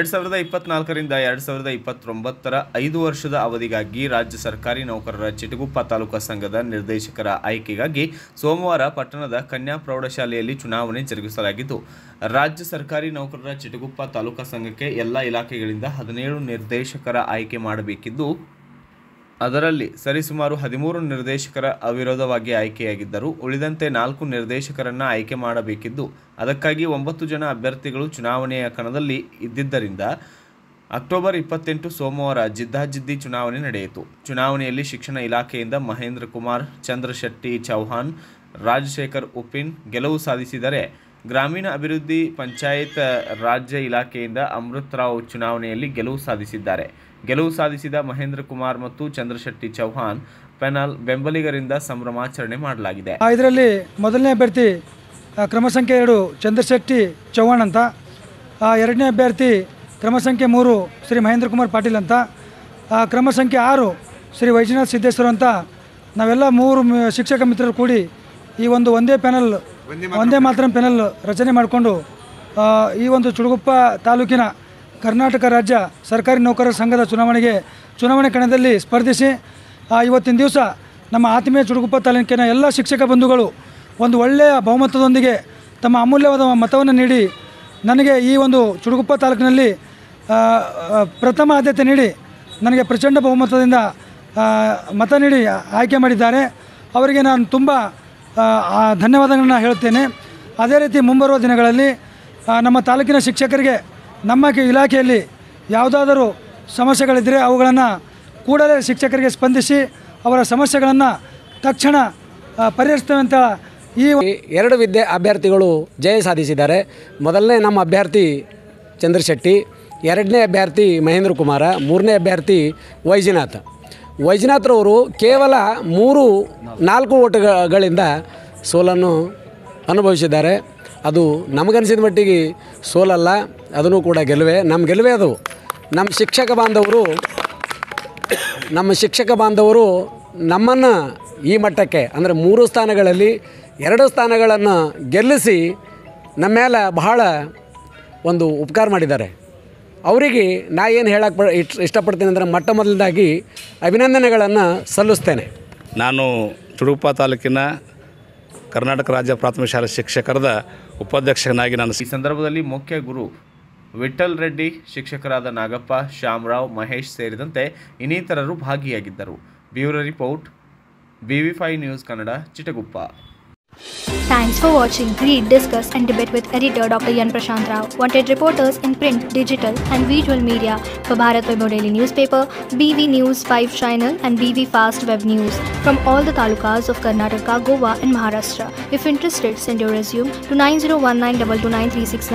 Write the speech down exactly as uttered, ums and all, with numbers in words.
ಎರಡು ಸಾವಿರದ ಇಪ್ಪತ್ನಾಲ್ಕರಿಂದ ಎರಡು ಸಾವಿರದ ಇಪ್ಪತ್ತೊಂಬತ್ತರ ಐದು ವರ್ಷದ ಅವಧಿಗಾಗಿ ರಾಜ್ಯ ಸರ್ಕಾರಿ ನೌಕರರ ಚಿಟಗುಪ್ಪ ತಾಲೂಕಾ ಸಂಘದ ನಿರ್ದೇಶಕರ ಆಯ್ಕೆಗಾಗಿ ಸೋಮವಾರ ಪಟ್ಟಣದ ಕನ್ಯಾ ಪ್ರೌಢಶಾಲೆಯಲ್ಲಿ ಚುನಾವಣೆ ಜರುಗಿಸಲಾಗಿದ್ದು, ರಾಜ್ಯ ಸರ್ಕಾರಿ ನೌಕರರ ಚಿಟಗುಪ್ಪ ತಾಲೂಕಾ ಸಂಘಕ್ಕೆ ಎಲ್ಲ ಇಲಾಖೆಗಳಿಂದ ಹದಿನೇಳು ನಿರ್ದೇಶಕರ ಆಯ್ಕೆ ಮಾಡಬೇಕಿದ್ದು, ಅದರಲ್ಲಿ ಸರಿಸುಮಾರು ಹದಿಮೂರು ನಿರ್ದೇಶಕರ ಅವಿರೋಧವಾಗಿ ಆಯ್ಕೆಯಾಗಿದ್ದರು. ಉಳಿದಂತೆ ನಾಲ್ಕು ನಿರ್ದೇಶಕರನ್ನು ಆಯ್ಕೆ ಮಾಡಬೇಕಿದ್ದು, ಅದಕ್ಕಾಗಿ ಒಂಬತ್ತು ಜನ ಅಭ್ಯರ್ಥಿಗಳು ಚುನಾವಣೆಯ ಕಣದಲ್ಲಿ ಇದ್ದಿದ್ದರಿಂದ ಅಕ್ಟೋಬರ್ ಇಪ್ಪತ್ತೆಂಟು ಸೋಮವಾರ ಜಿದ್ದಾಜಿದ್ದಿ ಚುನಾವಣೆ ನಡೆಯಿತು. ಚುನಾವಣೆಯಲ್ಲಿ ಶಿಕ್ಷಣ ಇಲಾಖೆಯಿಂದ ಮಹೇಂದ್ರ ಕುಮಾರ್, ಚಂದ್ರಶೆಟ್ಟಿ, ಚೌಹಾನ್, ರಾಜಶೇಖರ್ ಉಪಿನ್ ಗೆಲುವು ಸಾಧಿಸಿದರೆ, ಗ್ರಾಮೀಣ ಅಭಿವೃದ್ಧಿ ಪಂಚಾಯತ್ ರಾಜ್ಯ ಇಲಾಖೆಯಿಂದ ಅಮೃತ್ ರಾವ್ ಚುನಾವಣೆಯಲ್ಲಿ ಗೆಲುವು ಸಾಧಿಸಿದ್ದಾರೆ. ಗೆಲುವು ಸಾಧಿಸಿದ ಮಹೇಂದ್ರ ಕುಮಾರ್ ಮತ್ತು ಚಂದ್ರಶೆಟ್ಟಿ ಚೌಹಾನ್ ಪ್ಯಾನಲ್ ಬೆಂಬಲಿಗರಿಂದ ಸಂಭ್ರಮಾಚರಣೆ ಮಾಡಲಾಗಿದೆ. ಇದರಲ್ಲಿ ಮೊದಲನೇ ಅಭ್ಯರ್ಥಿ ಕ್ರಮಸಂಖ್ಯೆ ಎರಡು ಚಂದ್ರಶೆಟ್ಟಿ ಚೌಹಾನ್ ಅಂತ, ಎರಡನೇ ಅಭ್ಯರ್ಥಿ ಕ್ರಮಸಂಖ್ಯೆ ಮೂರು ಶ್ರೀ ಮಹೇಂದ್ರ ಕುಮಾರ್ ಪಾಟೀಲ್ ಅಂತ, ಕ್ರಮಸಂಖ್ಯೆ ಆರು ಶ್ರೀ ವೈಜನಾಥ್ ಸಿದ್ದೇಶ್ವರ ಅಂತ ನಾವೆಲ್ಲ ಮೂರು ಶಿಕ್ಷಕ ಮಿತ್ರರು ಕೂಡಿ ಈ ಒಂದು ಒಂದೇ ಪ್ಯಾನಲ್ ಒಂದೇ ಮಾತ್ರ ಪ್ಯಾನಲ್ ರಚನೆ ಮಾಡಿಕೊಂಡು ಈ ಒಂದು ಚಿಟಗುಪ್ಪ ತಾಲೂಕಿನ ಕರ್ನಾಟಕ ರಾಜ್ಯ ಸರ್ಕಾರಿ ನೌಕರರ ಸಂಘದ ಚುನಾವಣೆಗೆ ಚುನಾವಣೆ ಕಣದಲ್ಲಿ ಸ್ಪರ್ಧಿಸಿ ಇವತ್ತಿನ ದಿವಸ ನಮ್ಮ ಆತ್ಮೀಯ ಚಿಟಗುಪ್ಪ ತಾಲೂಕಿನ ಎಲ್ಲ ಶಿಕ್ಷಕ ಬಂಧುಗಳು ಒಂದು ಒಳ್ಳೆಯ ಬಹುಮತದೊಂದಿಗೆ ತಮ್ಮ ಅಮೂಲ್ಯವಾದ ಮತವನ್ನು ನೀಡಿ ನನಗೆ ಈ ಒಂದು ಚಿಟಗುಪ್ಪ ತಾಲೂಕಿನಲ್ಲಿ ಪ್ರಥಮ ಆದ್ಯತೆ ನೀಡಿ ನನಗೆ ಪ್ರಚಂಡ ಬಹುಮತದಿಂದ ಮತ ನೀಡಿ ಆಯ್ಕೆ ಮಾಡಿದ್ದಾರೆ. ಅವರಿಗೆ ನಾನು ತುಂಬ ಧನ್ಯವಾದಗಳನ್ನು ಹೇಳುತ್ತೇನೆ. ಅದೇ ರೀತಿ ಮುಂಬರುವ ದಿನಗಳಲ್ಲಿ ನಮ್ಮ ತಾಲೂಕಿನ ಶಿಕ್ಷಕರಿಗೆ ನಮ್ಮ ಇಲಾಖೆಯಲ್ಲಿ ಯಾವುದಾದರೂ ಸಮಸ್ಯೆಗಳಿದ್ದರೆ ಅವುಗಳನ್ನು ಕೂಡಲೇ ಶಿಕ್ಷಕರಿಗೆ ಸ್ಪಂದಿಸಿ ಅವರ ಸಮಸ್ಯೆಗಳನ್ನು ತಕ್ಷಣ ಪರಿಹರಿಸ್ತೇವೆ ಅಂತ ಈ ಎರಡು ವಿದ್ಯೆ ಅಭ್ಯರ್ಥಿಗಳು ಜಯ ಸಾಧಿಸಿದ್ದಾರೆ. ಮೊದಲನೇ ನಮ್ಮ ಅಭ್ಯರ್ಥಿ ಚಂದ್ರಶೆಟ್ಟಿ, ಎರಡನೇ ಅಭ್ಯರ್ಥಿ ಮಹೇಂದ್ರ ಕುಮಾರ, ಮೂರನೇ ಅಭ್ಯರ್ಥಿ ವೈಜನಾಥ್. ವೈಜನಾಥ್ರವರು ಕೇವಲ ಮೂರು ನಾಲ್ಕು ಓಟುಗಳಿಂದ ಸೋಲನ್ನು ಅನುಭವಿಸಿದ್ದಾರೆ. ಅದು ನಮಗನಿಸಿದ ಮಟ್ಟಿಗೆ ಸೋಲಲ್ಲ, ಅದನ್ನು ಕೂಡ ಗೆಲುವೆ, ನಮ್ಮ ಗೆಲುವೆ ಅದು. ನಮ್ಮ ಶಿಕ್ಷಕ ಬಾಂಧವರು ನಮ್ಮ ಶಿಕ್ಷಕ ಬಾಂಧವರು ನಮ್ಮನ್ನು ಈ ಮಟ್ಟಕ್ಕೆ ಅಂದರೆ ಮೂರು ಸ್ಥಾನಗಳಲ್ಲಿ ಎರಡು ಸ್ಥಾನಗಳನ್ನು ಗೆಲ್ಲಿಸಿ ನಮ್ಮ ಮೇಲೆ ಬಹಳ ಒಂದು ಉಪಕಾರ ಮಾಡಿದ್ದಾರೆ. ಅವರಿಗೆ ನಾ ಏನು ಹೇಳಕ್ಕೆ ಇಷ್ಟಪಡ್ತೀನಿ ಅಂದರೆ ಮೊಟ್ಟ ಮೊದಲದಾಗಿ ಅಭಿನಂದನೆಗಳನ್ನು ಸಲ್ಲಿಸ್ತೇನೆ. ನಾನು ಚಿಟಗುಪ್ಪ ತಾಲೂಕಿನ ಕರ್ನಾಟಕ ರಾಜ್ಯ ಪ್ರಾಥಮಿಕ ಶಾಲಾ ಶಿಕ್ಷಕರದ ಉಪಾಧ್ಯಕ್ಷನಾಗಿ ನಾನು ಈ ಸಂದರ್ಭದಲ್ಲಿ ಮುಖ್ಯ ಗುರು ವಿಠಲ್ ರೆಡ್ಡಿ, ಶಿಕ್ಷಕರಾದ ನಾಗಪ್ಪ, ಶ್ಯಾಮರಾವ್, ಮಹೇಶ್ ಸೇರಿದಂತೆ ಇನ್ನಿತರರು ಭಾಗಿಯಾಗಿದ್ದರು. Bureau report, BV five news Kannada, Chitguppa. Thanks for watching. Read, discuss and debate with editor Doctor Yan Prashant Rao. Wanted reporters in print, digital and visual media for Bharat Vaibhav Daily Newspaper, B V News five Channel and B V Fast Web News from all the talukas of Karnataka, Goa and Maharashtra. If interested, send your resume to nine zero one nine two two nine three six nine.